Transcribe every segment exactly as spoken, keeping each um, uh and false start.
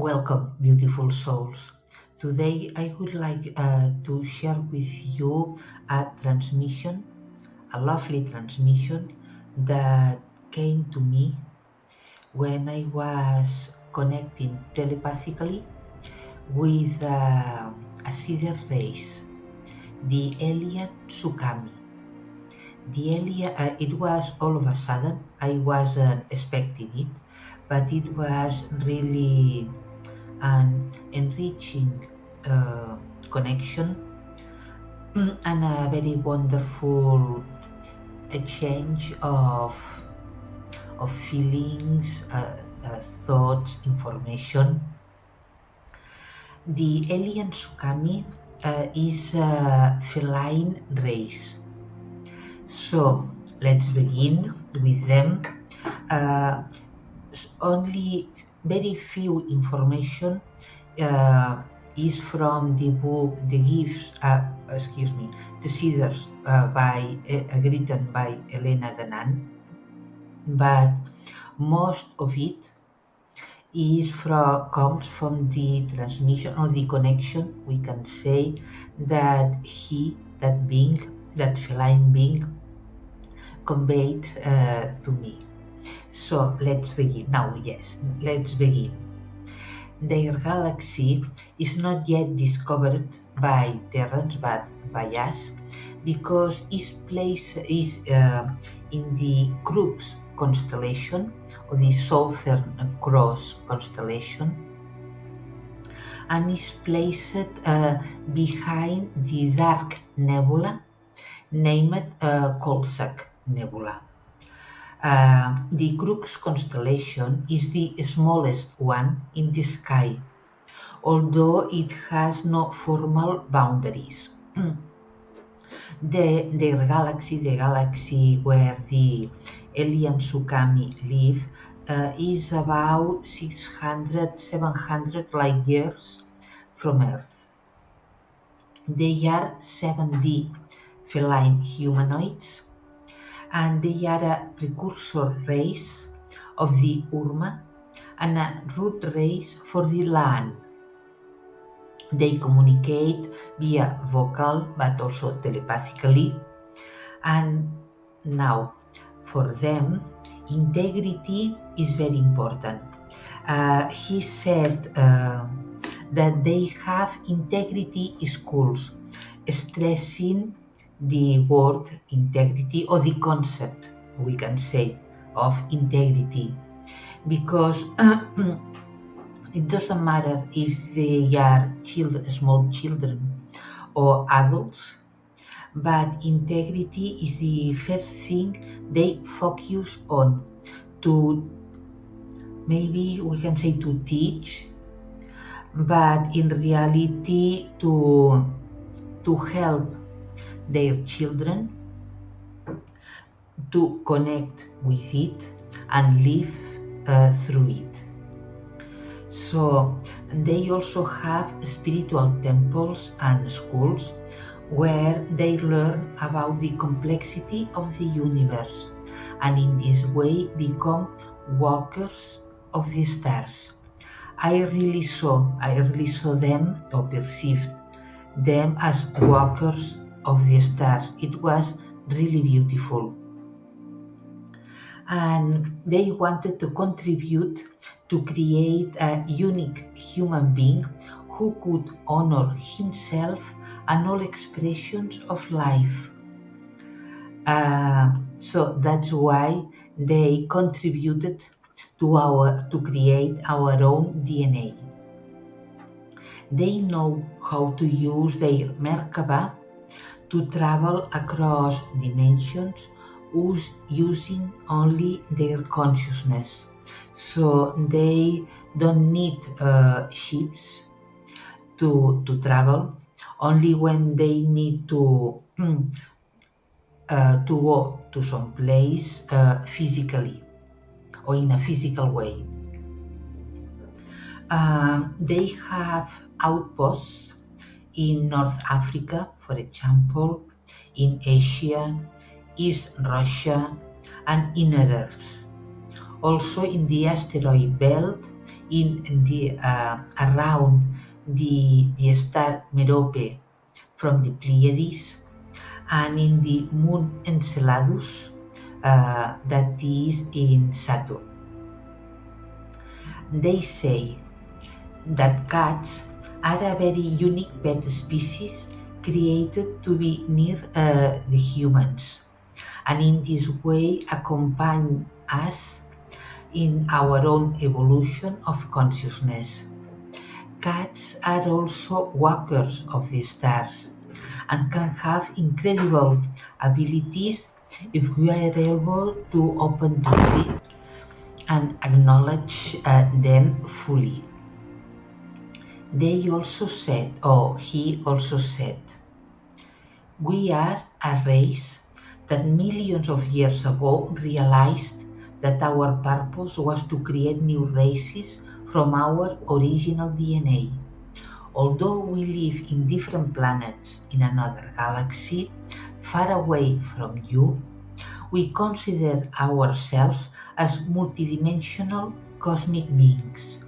Welcome, beautiful souls. Today I would like uh, to share with you a transmission, a lovely transmission that came to me when I was connecting telepathically with uh, a seeder race, the Elyan-Sukhami. The Elyan, uh, it was all of a sudden. I wasn't expecting it, but it was really an enriching uh, connection and a very wonderful exchange of of feelings, uh, uh, thoughts, information. The Elyan-Sukhami uh, is a feline race, so let's begin with them. Uh, only very few information uh, is from the book The Gifts, uh, excuse me, The Seeders, uh, by uh, written by Elena Danan, but most of it is from comes from the transmission or the connection. We can say that he, that being, that feline being, conveyed uh, to me. So let's begin now. Yes, let's begin. Their galaxy is not yet discovered by Terrans, but by us, because its place is uh, in the Crux constellation, or the Southern Cross constellation, and is placed uh, behind the dark nebula named uh, Coalsack Nebula. Uh, the Crux constellation is the smallest one in the sky, although it has no formal boundaries. The, their galaxy, the galaxy where the Elyan-Sukhami live, uh, is about six hundred to seven hundred light years from Earth. They are seven D feline humanoids, and they are a precursor race of the Urma and a root race for the land. They communicate via vocal but also telepathically, and now for them integrity is very important. Uh, he said uh, that they have integrity schools, stressing the word integrity, or the concept, we can say, of integrity, because it doesn't matter if they are children, small children or adults, but integrity is the first thing they focus on, to maybe we can say to teach, but in reality to to help their children to connect with it and live uh, through it. So they also have spiritual temples and schools where they learn about the complexity of the universe, and in this way become walkers of the stars. I really saw, I really saw them, or perceived them as walkers of the stars. It was really beautiful, and they wanted to contribute to create a unique human being who could honor himself and all expressions of life. Uh, so that's why they contributed to our to create our own D N A. They know how to use their Merkaba to travel across dimensions, using only their consciousness. So they don't need uh, ships to, to travel. Only when they need to uh, to walk to some place uh, physically, or in a physical way. Uh, they have outposts in North Africa, for example, in Asia, East Russia, and Inner Earth. Also in the asteroid belt, in the uh, around the, the star Merope from the Pleiades, and in the moon Enceladus uh, that is in Saturn. They say that cats are a very unique pet species created to be near uh, the humans, and in this way accompany us in our own evolution of consciousness. Cats are also walkers of the stars and can have incredible abilities if we are able to open to it and acknowledge uh, them fully. They also said, or he also said, we are a race that millions of years ago realized that our purpose was to create new races from our original D N A. Although we live in different planets in another galaxy, far away from you, we consider ourselves as multidimensional cosmic beings.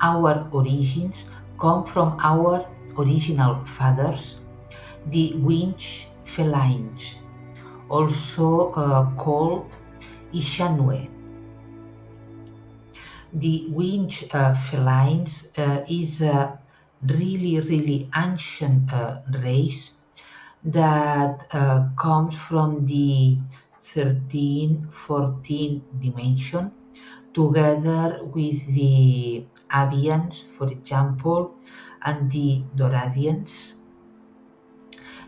Our origins come from our original fathers, the Winch Felines, also uh, called Ishanwe. The Winch uh, Felines uh, is a really, really ancient uh, race that uh, comes from the thirteen fourteen dimension, together with the Avians, for example, and the Doradians.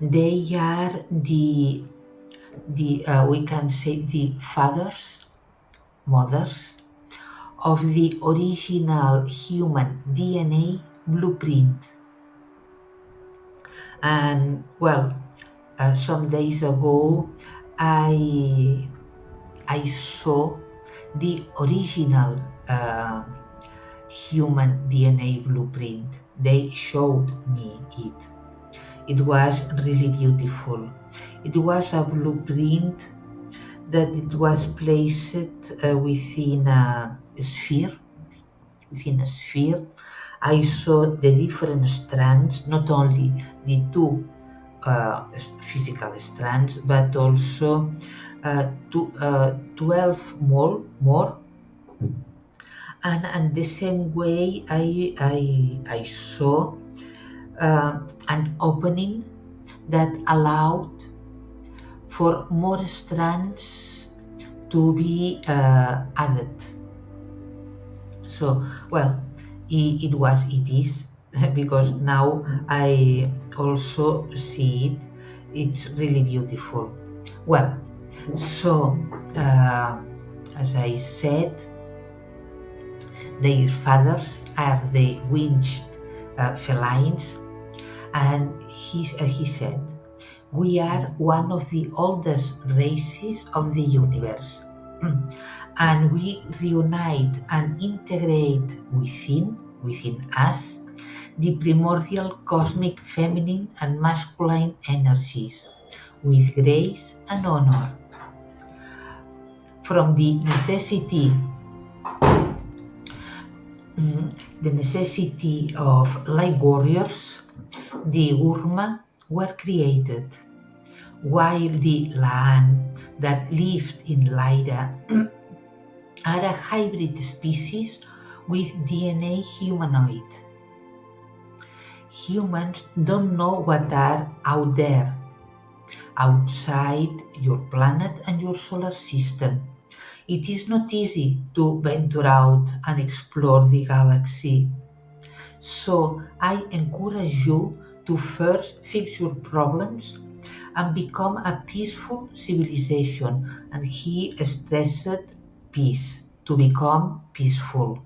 They are the, the uh, we can say, the fathers, mothers, of the original human D N A blueprint. And, well, uh, some days ago, I, I saw the original uh, human D N A blueprint. They showed me it. It was really beautiful. It was a blueprint that it was placed uh, within a sphere. Within a sphere, I saw the different strands, not only the two uh, physical strands, but also Uh, to, uh, twelve more, more. And, and the same way I, I, I saw uh, an opening that allowed for more strands to be uh, added. So, well, it, it was, it is, because now I also see it. It's really beautiful. Well, so, uh, as I said, their fathers are the Winged uh, Felines, and he, uh, he said, we are one of the oldest races of the universe, and we reunite and integrate within, within us the primordial cosmic feminine and masculine energies with grace and honor. From the necessity, the necessity of light warriors, the Urma were created, while the Laan that lived in Lida are a hybrid species with D N A humanoid. Humans don't know what are out there, outside your planet and your solar system. It is not easy to venture out and explore the galaxy. So I encourage you to first fix your problems and become a peaceful civilization. And he stressed peace, to become peaceful,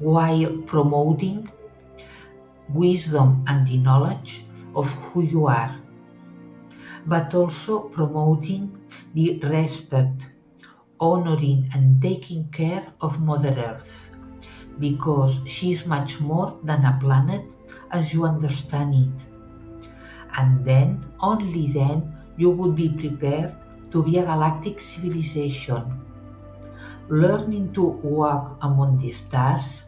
while promoting wisdom and the knowledge of who you are, but also promoting the respect, honoring and taking care of Mother Earth, because she is much more than a planet as you understand it. And then, only then, you would be prepared to be a galactic civilization. learning to walk among the stars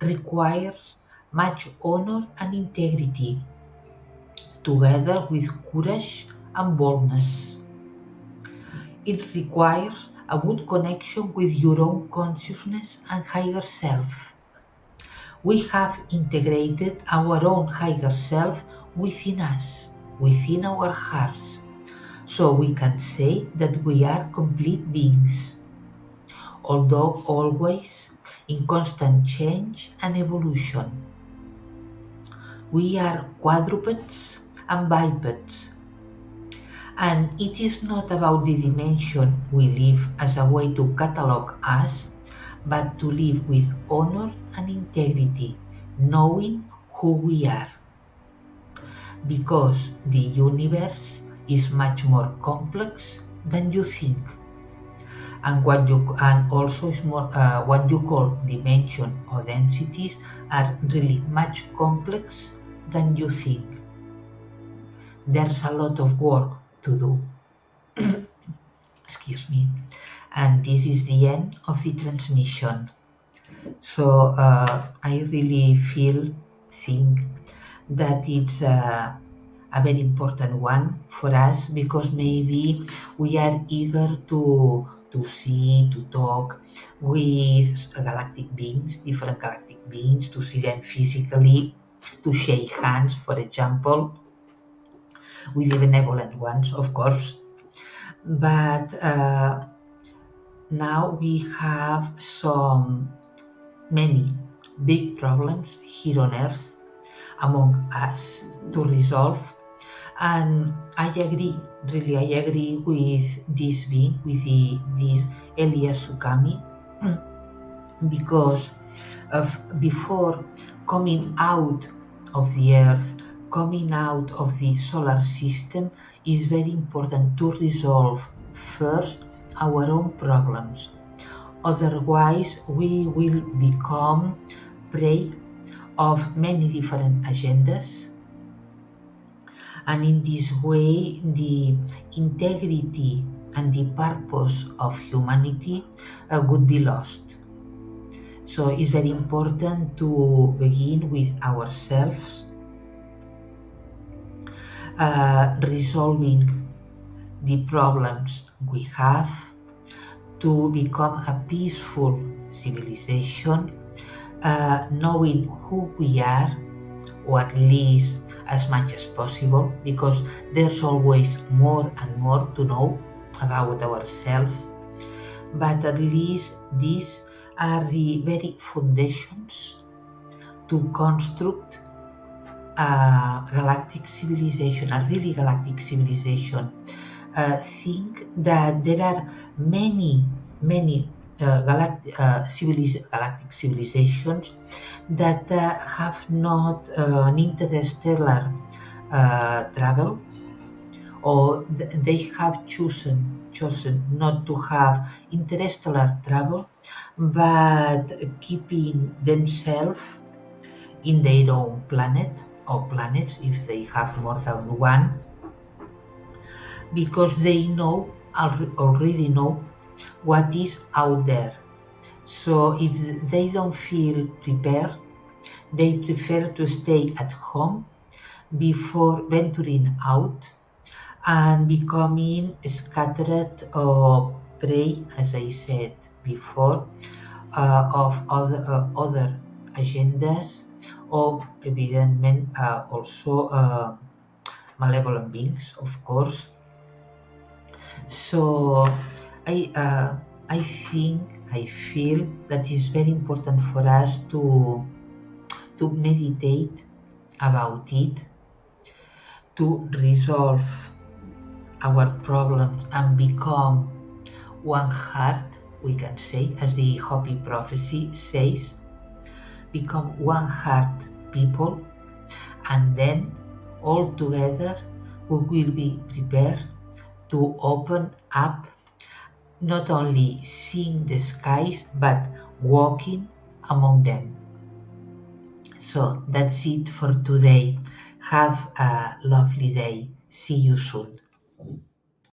requires much honor and integrity, together with courage and boldness. It requires a good connection with your own consciousness and higher self. We have integrated our own higher self within us, within our hearts, so we can say that we are complete beings, although always in constant change and evolution. We are quadrupeds and bipeds, and it is not about the dimension we live as a way to catalog us, but to live with honor and integrity, knowing who we are. Because the universe is much more complex than you think, and what you and also is more uh, what you call dimension or densities are really much complex than you think. There's a lot of work to do. Excuse me. And this is the end of the transmission. So uh, I really feel, think that it's uh, a very important one for us, because maybe we are eager to to see, to talk with galactic beings, different galactic beings, to see them physically, to shake hands, for example, with the benevolent ones, of course. But uh, now we have some, many big problems here on Earth among us to resolve, and I agree, really I agree with this being, with the, this Elyan-Sukhami, because of before coming out of the Earth, coming out of the solar system, is very important to resolve first our own problems. Otherwise we will become prey of many different agendas, and in this way the integrity and the purpose of humanity uh, would be lost. So it's very important to begin with ourselves, uh, resolving the problems we have to become a peaceful civilization, Uh, knowing who we are, or at least as much as possible, because there's always more and more to know about ourselves, but at least these are the very foundations to construct a galactic civilization, a really galactic civilization. Uh, think that there are many, many Uh, galactic, uh, civiliz galactic civilizations that uh, have not uh, an interstellar uh, travel, or th they have chosen chosen not to have interstellar travel, but keeping themselves in their own planet or planets if they have more than one, because they know, already know, what is out there. So if they don't feel prepared, they prefer to stay at home before venturing out and becoming scattered or prey, as I said before, uh, of other, uh, other agendas, or evidently uh, also uh, malevolent beings, of course. So I, uh, I think, I feel that it's very important for us to, to meditate about it, to resolve our problems and become one heart, we can say, as the Hopi prophecy says, become one heart people, and then all together we will be prepared to open up, not only seeing the skies, but walking among them. So that's it for today. Have a lovely day. See you soon.